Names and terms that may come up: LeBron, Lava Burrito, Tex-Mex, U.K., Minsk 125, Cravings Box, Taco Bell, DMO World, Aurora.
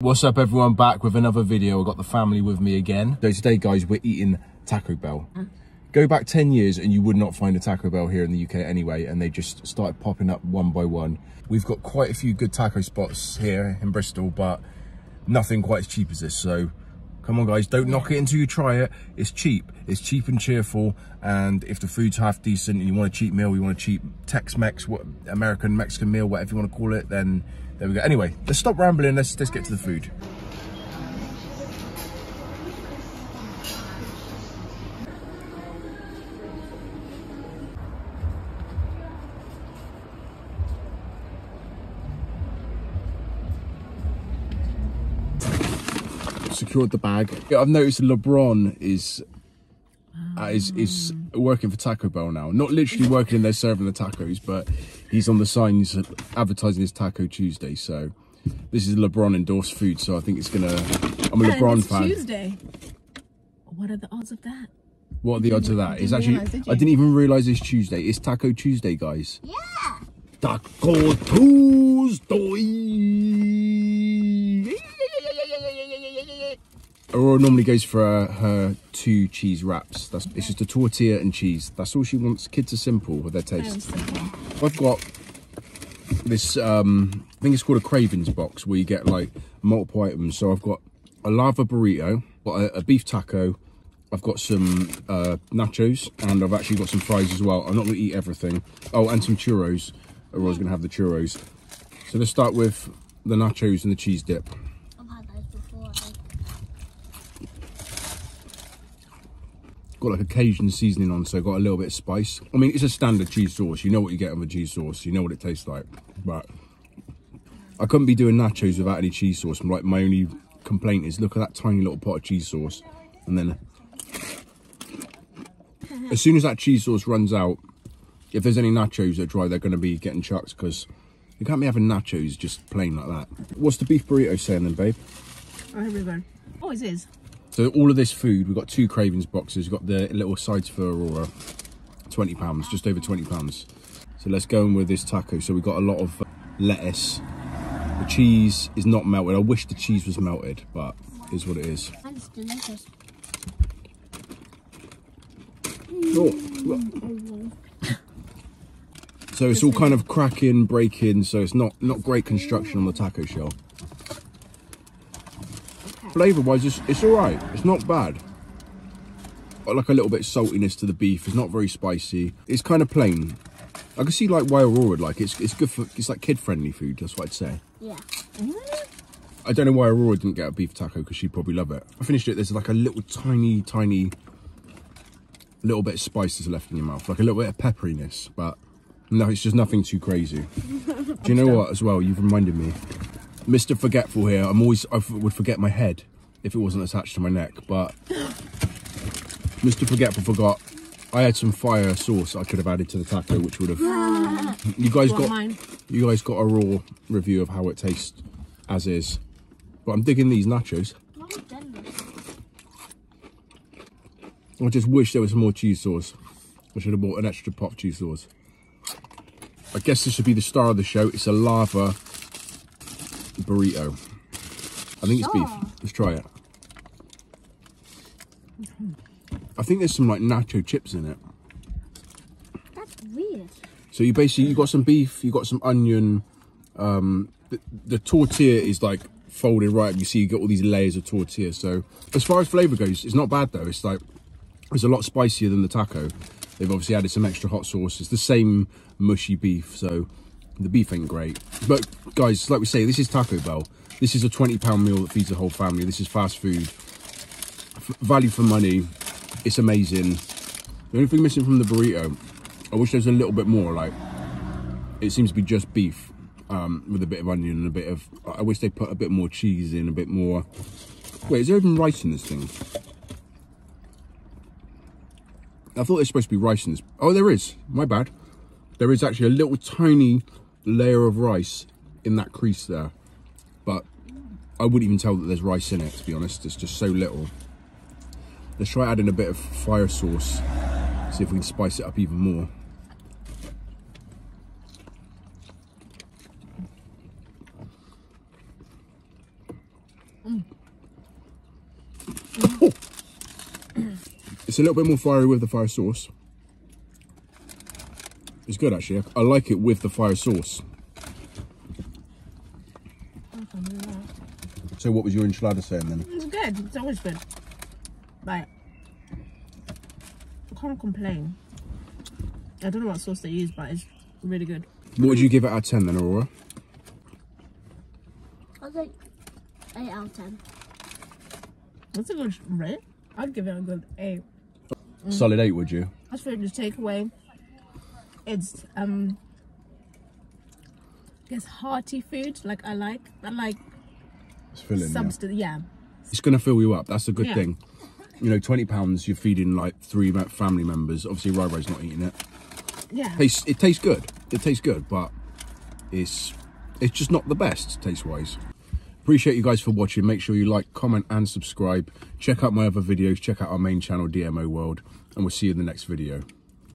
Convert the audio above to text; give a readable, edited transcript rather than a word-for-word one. What's up everyone, back with another video. I've got the family with me again. So today guys, we're eating Taco Bell. Go back 10 years and you would not find a Taco Bell here in the UK anyway, and they just started popping up one by one. We've got quite a few good taco spots here in Bristol, but nothing quite as cheap as this. So come on guys, don't knock it until you try it. It's cheap, it's cheap and cheerful. And if the food's half decent and you want a cheap meal, you want a cheap Tex-Mex, what American, Mexican meal, whatever you want to call it, then there we go. Anyway, let's stop rambling, let's get to the food. Secured the bag. I've noticed LeBron is working for Taco Bell now. Not literally working in there serving the tacos, but he's on the signs advertising his Taco Tuesday. So this is LeBron endorsed food. So I think it's gonna. I'm a LeBron fan. Tuesday. What are the odds of that? What are the odds of that? It's actually. I didn't even realize it's Tuesday. It's Taco Tuesday, guys. Yeah. Taco Tuesday. Aurora normally goes for her two cheese wraps. It's just a tortilla and cheese. That's all she wants. Kids are simple with their taste. I've got this, I think it's called a Cravings box, where you get like multiple items. So I've got a lava burrito, a beef taco, I've got some nachos, and I've actually got some fries as well. I'm not going to eat everything. Oh, and some churros. Aurora's going to have the churros. So let's start with the nachos and the cheese dip. Got like a Cajun seasoning on, so got a little bit of spice. I mean, it's a standard cheese sauce. You know what you get with a cheese sauce. You know what it tastes like. But I couldn't be doing nachos without any cheese sauce. Like, my only complaint is, look at that tiny little pot of cheese sauce. And then as soon as that cheese sauce runs out, if there's any nachos that are dry, they're going to be getting chucked, because you can't be having nachos just plain like that. What's the beef burrito saying then, babe? Oh, here we go. Always is. So all of this food, we've got two Cravings boxes, we've got the little sides for Aurora, £20, just over £20. So let's go in with this taco. So we've got a lot of lettuce. The cheese is not melted. I wish the cheese was melted, but it is what it is. That's delicious. Oh, so it's all kind of cracking, breaking, so it's not great construction on the taco shell. Flavour wise, it's all right. It's not bad. I like a little bit of saltiness to the beef. It's not very spicy. It's kind of plain. I can see like why Aurora would like it. It's good for, it's like kid friendly food. That's what I'd say. Yeah. I don't know why Aurora didn't get a beef taco, because she'd probably love it. I finished it. There's like a little tiny little bit of spices left in your mouth, like a little bit of pepperiness, but no, it's just nothing too crazy. Do you know what? As well, you've reminded me. Mr. Forgetful here. I would forget my head if it wasn't attached to my neck, but Mr. Forgetful forgot. I had some fire sauce I could have added to the taco, which would have. You guys got a raw review of how it tastes as is. But I'm digging these nachos. I just wish there was some more cheese sauce. I should have bought an extra pot of cheese sauce. I guess this should be the star of the show. It's a lava burrito. I think it's beef. Let's try it. I think there's some like nacho chips in it. That's weird. So you basically, you got some beef, you got some onion. The tortilla is like folded right up. You see, you got all these layers of tortilla. So as far as flavour goes, it's not bad though. It's like, it's a lot spicier than the taco. They've obviously added some extra hot sauce. It's the same mushy beef, so the beef ain't great. But guys, like we say, this is Taco Bell. This is a £20 meal that feeds the whole family. This is fast food, value for money. It's amazing. The only thing missing from the burrito, I wish there was a little bit more. Like, it seems to be just beef with a bit of onion and a bit of, I wish they put a bit more cheese in, a bit more. Wait, is there even rice in this thing? I thought there's supposed to be rice in this. Oh, there is, my bad. There is actually a little tiny layer of rice in that crease there, but I wouldn't even tell that there's rice in it, to be honest. It's just so little. Let's try adding a bit of fire sauce, see if we can spice it up even more. It's a little bit more fiery with the fire sauce. It's good actually. I like it with the fire sauce. So what was your enchilada saying then? It's good. It's always good. Like, I can't complain. I don't know what sauce they use, but it's really good. What would you give it out of 10 then, Aurora? I'd say 8 out of 10. That's a good rate. I'd give it a good 8. Solid 8, would you? That's for the takeaway. It's it's hearty food, like I like it's filling, substance, yeah. It's gonna fill you up, that's a good thing. You know, £20, you're feeding like 3 family members. Obviously Rai Rai's not eating it. Yeah. It tastes good. It tastes good, but it's just not the best taste wise. Appreciate you guys for watching. Make sure you like, comment and subscribe. Check out my other videos, check out our main channel, DMO World, and we'll see you in the next video.